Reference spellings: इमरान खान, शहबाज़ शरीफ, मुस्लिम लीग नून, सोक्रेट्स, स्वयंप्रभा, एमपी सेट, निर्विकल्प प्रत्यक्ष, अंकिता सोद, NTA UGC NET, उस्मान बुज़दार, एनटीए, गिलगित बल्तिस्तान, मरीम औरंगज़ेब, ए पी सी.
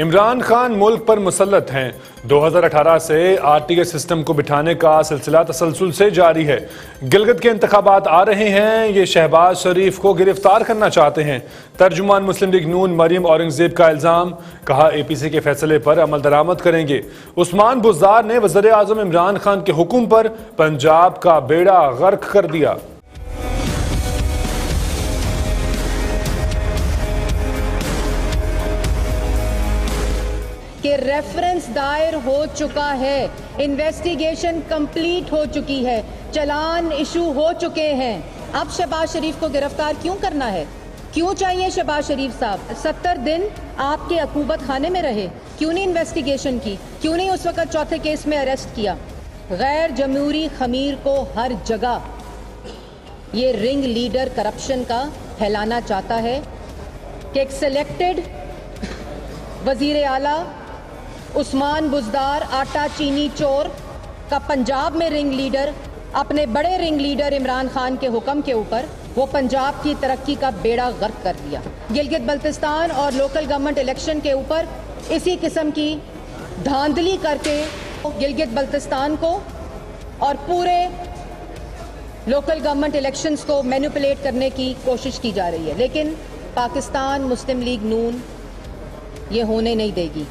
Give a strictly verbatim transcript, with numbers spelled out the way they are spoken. इमरान खान मुल्क पर मुसलत हैं। दो हज़ार अठारह से आरटीए सिस्टम को बिठाने का सिलसिला तसलसल से जारी है। गिलगित के इंतखाबात आ रहे हैं, ये शहबाज़ शरीफ को गिरफ्तार करना चाहते हैं। तर्जुमान मुस्लिम लीग नून मरीम औरंगज़ेब का इल्ज़ाम, कहा ए पी सी के फैसले पर अमल दरामद करेंगे। उस्मान बुज़दार ने वज़ीर आज़म इमरान खान के हुक्म पर पंजाब का बेड़ा गर्क कर दिया। कि रेफरेंस दायर हो चुका है, इन्वेस्टिगेशन कंप्लीट हो चुकी है, चलान इशू हो चुके हैं। अब शहबाज़ शरीफ को गिरफ्तार क्यों करना है? क्यों चाहिए शहबाज़ शरीफ साहब? सत्तर दिन आपके अकूबत खाने में रहे, क्यों नहीं इन्वेस्टिगेशन की? क्यों नहीं उस वक्त चौथे केस में अरेस्ट किया? गैर जमहूरी खमीर को हर जगह ये रिंग लीडर करप्शन का फैलाना चाहता है कि एक सिलेक्टेड वज़ीर आला उस्मान बुज़दार आटा चीनी चोर का पंजाब में रिंग लीडर, अपने बड़े रिंग लीडर इमरान खान के हुक्म के ऊपर वो पंजाब की तरक्की का बेड़ा गर्क कर दिया। गिलगित बल्तिस्तान और लोकल गवर्नमेंट इलेक्शन के ऊपर इसी किस्म की धांधली करके गिलगित बल्तिस्तान को और पूरे लोकल गवर्नमेंट इलेक्शंस को मैनिपुलेट करने की कोशिश की जा रही है। लेकिन पाकिस्तान मुस्लिम लीग नून ये होने नहीं देगी।